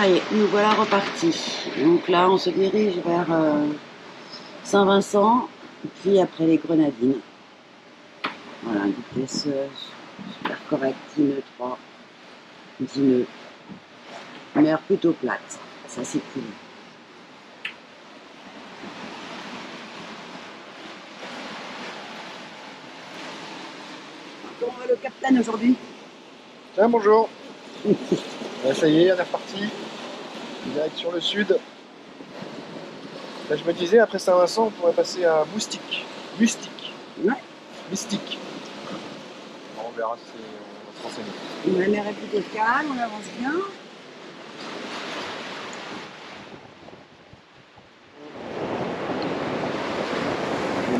ça y est, nous voilà repartis. Donc là, on se dirige vers Saint-Vincent, puis après les Grenadines. Voilà, une vitesse super correcte, 10 nœuds 3, 10 nœuds. Mer plutôt plate, ça c'est cool. On va le capitaine aujourd'hui. Tiens, bonjour. Là, ça y est, on est reparti. Direct sur le sud. Là, je me disais, après Saint-Vincent, on pourrait passer à Mustique. Mustique. Ouais. Mystique. On verra si on va se renseigner. La mer est plutôt calme, on avance bien.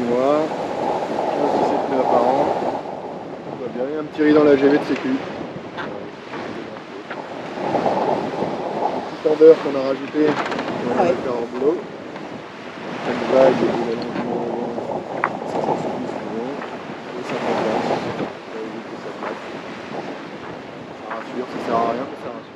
Moi, 15-17 nœuds par an. On va bien y avoir un petit riz dans la GV de sécu. Petit tendeur qu'on a rajouté pour faire un boulot. Une vague et des allongements 570 millions et 50 ans. Ça rassure, ça sert à rien, mais ça rassure.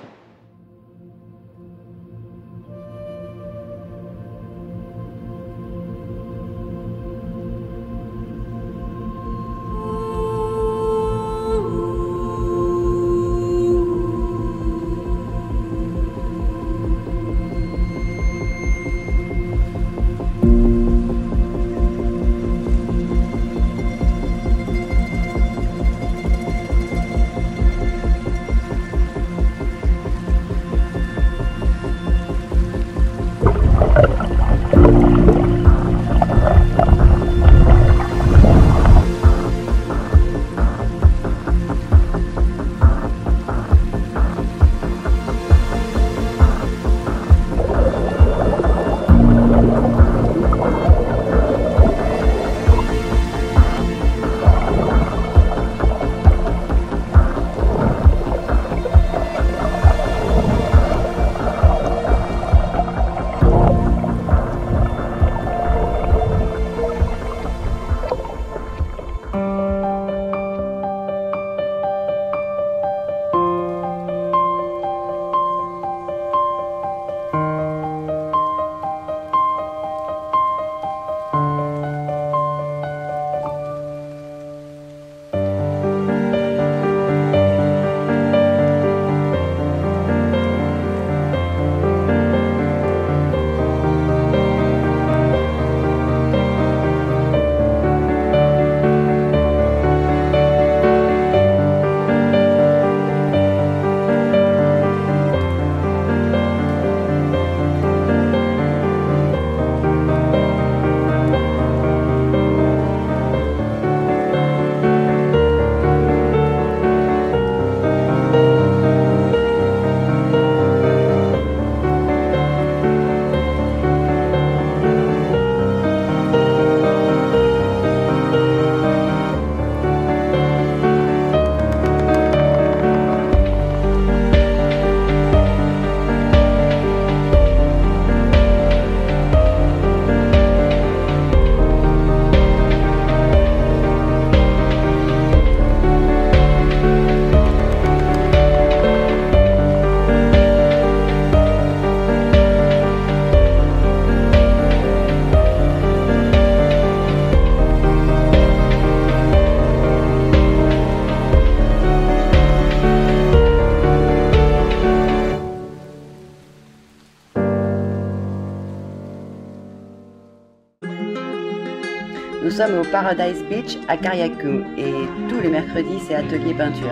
Nous sommes au Paradise Beach à Karyaku et tous les mercredis c'est atelier peinture.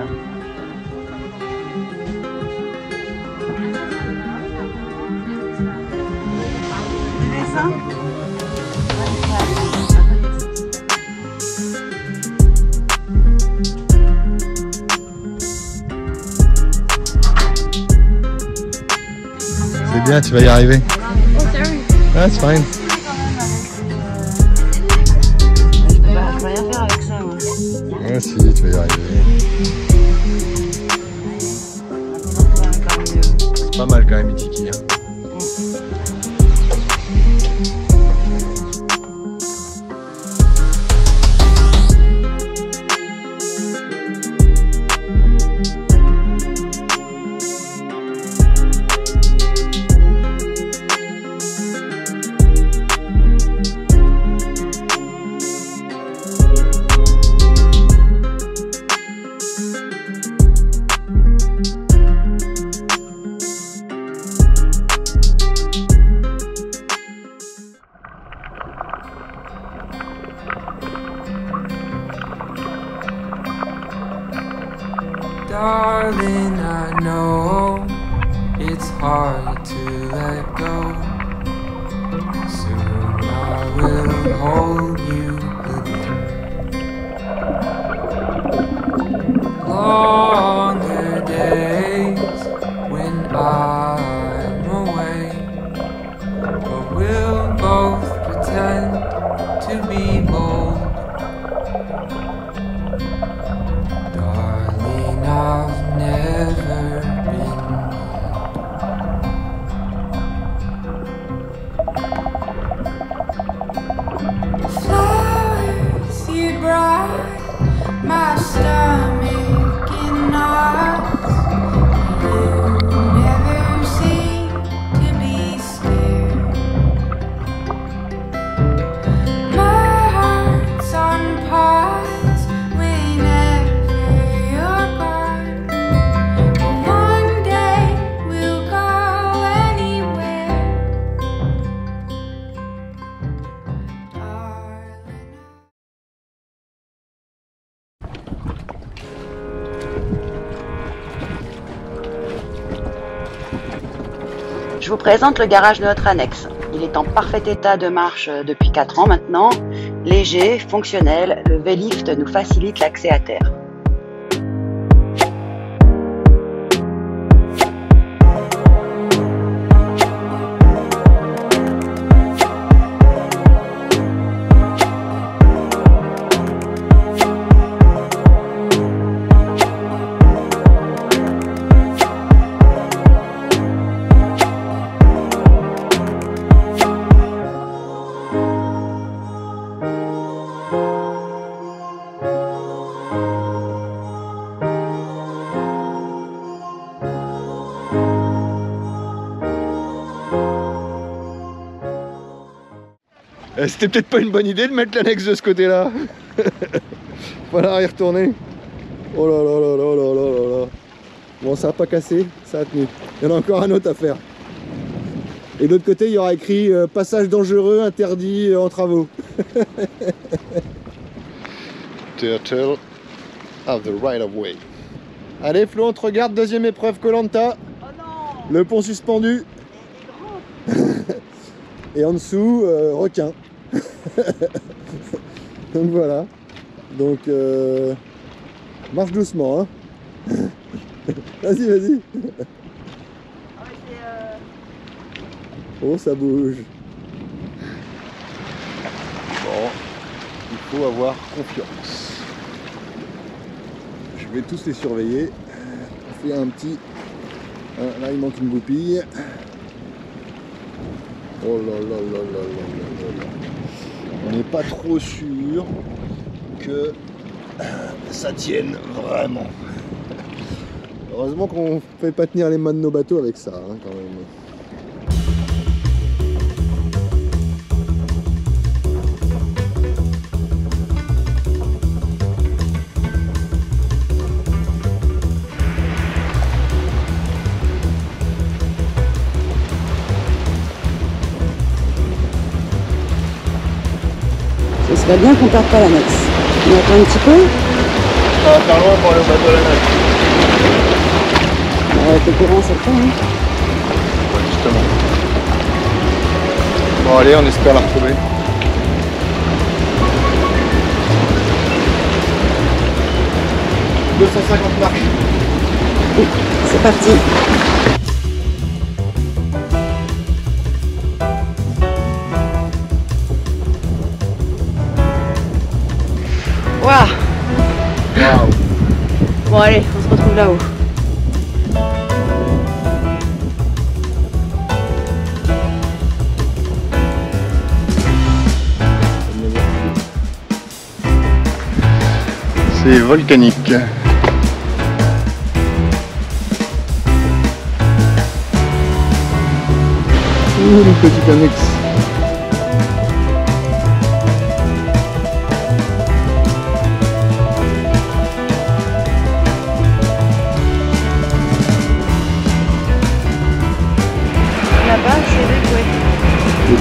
C'est bien, tu vas y arriver. Ah, c'est fine. Ah si, tu vas y arriver. C'est pas mal quand même, Itiki. Darling, I know it's hard to let go. Soon I will hold you again. Longer days when I'm away, but we'll both pretend to be bold. I've never been. Flowers you brought, my stomach in knots. You never seem to be scared. My heart's on pause. Je vous présente le garage de notre annexe. Il est en parfait état de marche depuis 4 ans maintenant. Léger, fonctionnel, le V-Lift nous facilite l'accès à terre. C'était peut-être pas une bonne idée de mettre l'annexe de ce côté-là. Voilà, y retourner. Oh là là là là là là là. Bon, ça a pas cassé, ça a tenu. Il y en a encore un autre à faire. Et de l'autre côté, il y aura écrit passage dangereux, interdit en travaux. Turtle of the right of way. Allez Flo, on te regarde, deuxième épreuve Koh-Lanta. Oh non. Le pont suspendu. Et en dessous, requin. Donc voilà. Donc marche doucement, hein. Vas-y, vas-y. Oh, ça bouge. Bon, il faut avoir confiance. Je vais tous les surveiller. On fait un petit... Là, il manque une goupille. Oh là là là là là là. On n'est pas trop sûr que ça tienne vraiment. Heureusement qu'on ne fait pas tenir les mains de nos bateaux avec ça, hein, quand même. Ce serait bien qu'on perde pas l'annexe. On attend un petit peu. Ça va faire loin pour le bateau à l'annexe. On va être au courant en septembre. Hein. Ouais, justement. Bon, allez, on espère la retrouver. « 250 marches. » C'est parti. Wow. Bon allez, on se retrouve là-haut. C'est volcanique. Ouh, le petit annexe.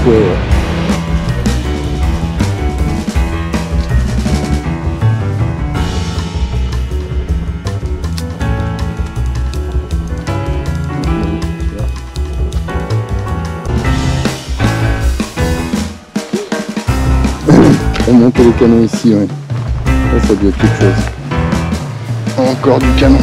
Ouais. pour monter les canons ici, ouais. Là, ça doit être quelque chose. Encore du canon.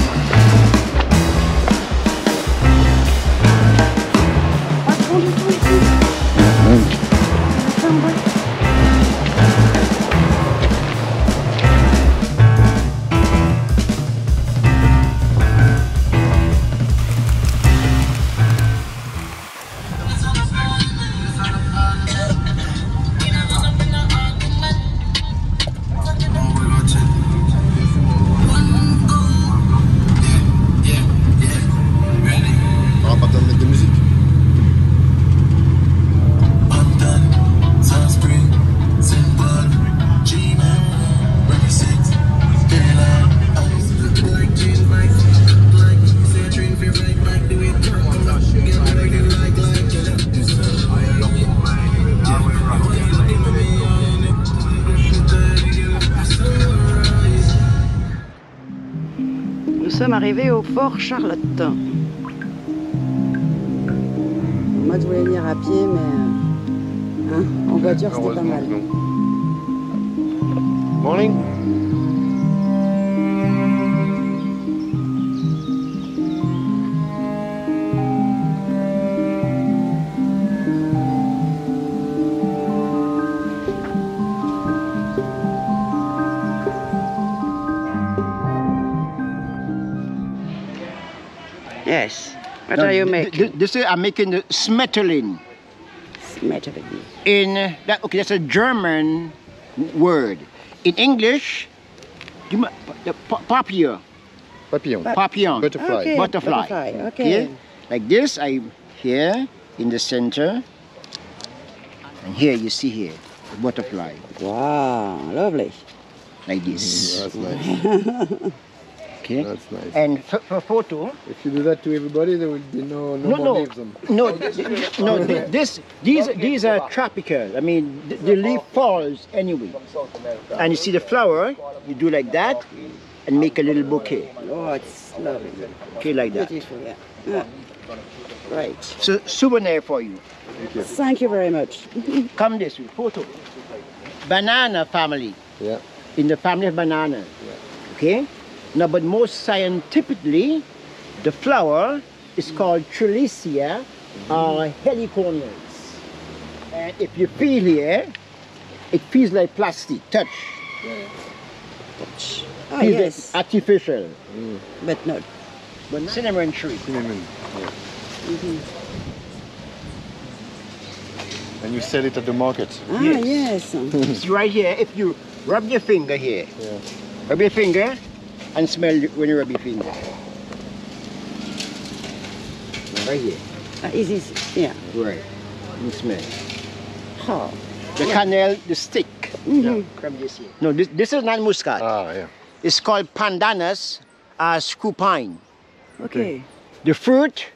Nous sommes arrivés au Fort Charlotte. Moi je voulais venir à pied, mais hein, en voiture c'était pas mal. Morning. Yes. What are you making? This is, I'm making the Schmetterling. Schmetterling. In that, okay, that's a German word. In English, papillon. Papillon. Papillon. Butterfly. Okay. Butterfly. Butterfly. Okay. Okay. Like this, I here in the center, and here you see here the butterfly. Wow, lovely. Like this. That's nice. Okay. That's nice. And for photo, if you do that to everybody, there will be no more leaves them. No, no. These are tropical. I mean, the leaf falls anyway. And you see the flower, you do like that, and make a little bouquet. Oh, it's lovely. Okay, like that. Beautiful, yeah. Yeah. Right. So souvenir for you. Thank you. Thank you very much. Come this way. Photo. Banana family. Yeah. In the family of banana. Yeah. Okay. Now, but most scientifically, the flower is called Trilicia or heliconias. And if you feel here, it feels like plastic, touch. Yeah. Touch. Oh, feels yes. Like artificial. Mm. But not. But not. Cinnamon tree. Cinnamon. Yeah. Mm-hmm. And you sell it at the market. Ah, yes. It's right here. If you rub your finger here, yeah. Rub your finger. And smell when you rub your finger. Right here. Is this? Yeah. Right. You smell. Oh. The yeah. Cannel, the stick. Mm-hmm. Yeah. No, this is not muscat. Ah, yeah. It's called pandanus or scupine. Okay. The fruit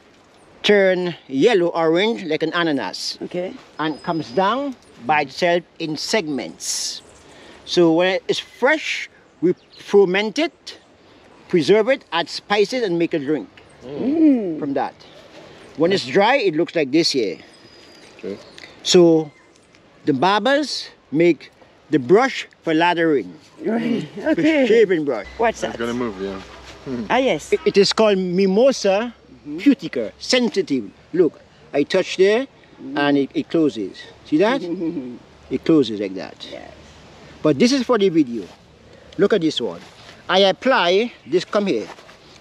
turn yellow, orange, like an ananas. Okay. And comes down by itself in segments. So when it's fresh, we ferment it, preserve it, add spices, and make a drink from that. When it's dry, it looks like this here. Okay. So the barbers make the brush for lathering. Right. Okay. The shaving brush. What's that? It's gonna move, yeah. Ah, yes. It is called mimosa, putica, sensitive. Look, I touch there, and it closes. See that? It closes like that. Yes. But this is for the video. Look at this one. I apply this, come here.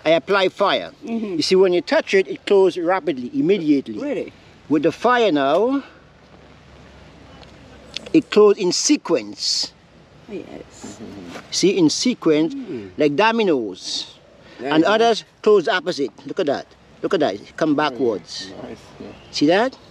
I apply fire. You see, when you touch it, it closes rapidly, immediately. Really? With the fire now, it closes in sequence. Yes. See, in sequence, like dominoes. Very and nice. Others close opposite. Look at that. Look at that. Come backwards. Nice. Yeah. See that?